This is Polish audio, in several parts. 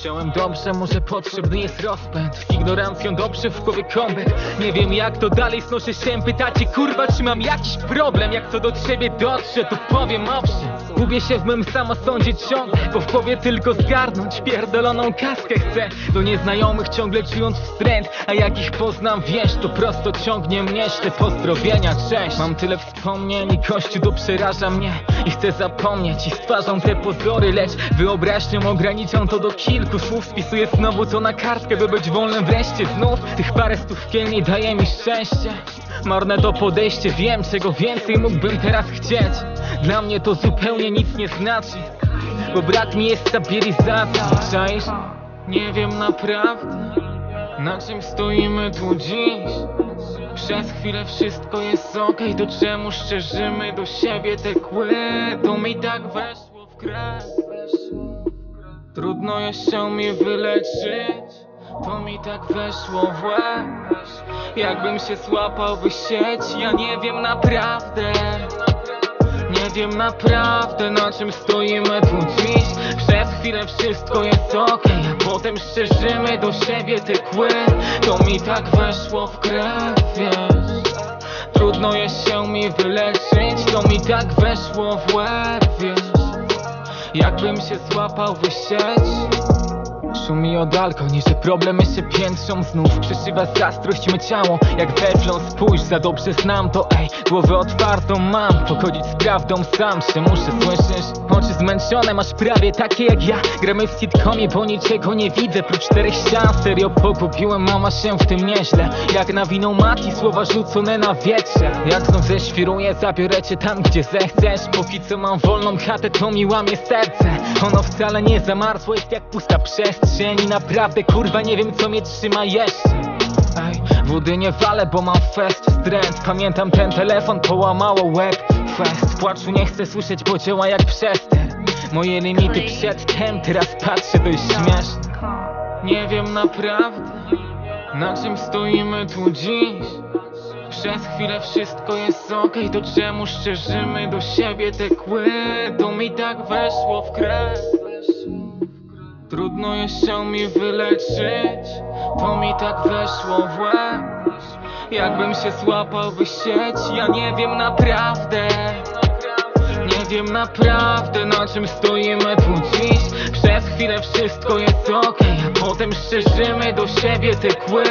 Chciałem dobrze, może potrzebny jest rozpęd. Z ignorancją dobrze w głowie kombat. Nie wiem jak to dalej, snoszę się. Pytacie kurwa, czy mam jakiś problem. Jak to do ciebie dotrze, to powiem owszem. Gubię się w mym samosądzie ciągle, bo w głowie tylko zgarnąć pierdoloną kaskę chcę. Do nieznajomych ciągle czując wstręt, a jak ich poznam, wiesz, to prosto ciągnie mnie. Te pozdrowienia, cześć. Mam tyle wspomnień i kościół to przeraża mnie. I chcę zapomnieć i stwarzam te pozory, lecz wyobraźnią ograniczam to do kilku słów. Spisuję znowu to na kartkę, by być wolnym wreszcie znów. Tych parę stówkiel nie daje mi szczęście. Marne to podejście, wiem, czego więcej mógłbym teraz chcieć. Dla mnie to zupełnie nic nie znaczy, bo brak mi jest stabilizacji. Czaisz? Nie wiem naprawdę, na czym stoimy tu dziś. Przez chwilę wszystko jest okej, to czemu szczerzymy do siebie te kły? To mi tak weszło w krew. Trudno jest się mi wyleczyć, to mi tak weszło w łeb. Jakbym się złapał by sieć, ja nie wiem naprawdę. Nie wiem naprawdę, na czym stoimy tu dziś. Przez chwilę wszystko jest okej, a potem szczerzymy do siebie te kły. To mi tak weszło w krew, wiesz. Trudno jest się mi wyleczyć, to mi tak weszło w łeb, wiesz. Jakbym się złapał by sieć. Szumi od alkohol, że problemy się piętrzą znów. Przyszywa zastrość me ciało, jak weflon spójrz, za dobrze znam to, ej. Głowę otwartą mam, pochodzić z prawdą sam się muszę, słyszysz? Oczy zmęczone, masz prawie takie jak ja. Gramy w sitcomie, bo niczego nie widzę prócz czterech ścian, serio pogubiłem, mama się w tym nieźle. Jak nawiną matki, słowa rzucone na wietrze. Jak znów zeświruję, zabiorę cię tam, gdzie zechcesz. Póki co mam wolną chatę, to mi łamie serce. Ono wcale nie zamarzło, jest jak pusta przestrzeń. I naprawdę kurwa nie wiem co mnie trzyma jeszcze. Ej, wody nie walę, bo mam fest wstręt. Pamiętam ten telefon, połamało łeb. Fest, płaczu nie chcę słyszeć, bo działa jak przester. Moje limity przedtem, teraz patrzę, to jest śmieszne. Nie wiem naprawdę, na czym stoimy tu dziś. Przez chwilę wszystko jest okej, to czemu szczerzymy do siebie te kły? To mi tak weszło w krew. Trudno jest się mi wyleczyć, to mi tak weszło w łeb. Jakbym się złapał by sieć, ja nie wiem naprawdę. Nie wiem naprawdę, na czym stoimy tu dziś. Przez chwilę wszystko jest okej, a potem szczerzymy do siebie te kły.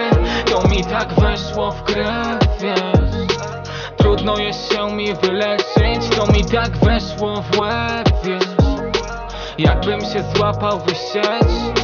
To mi tak weszło w krew, wiesz. Trudno jest się mi wyleczyć, to mi tak weszło w łeb, wiesz. Jakbym się złapał wysieć.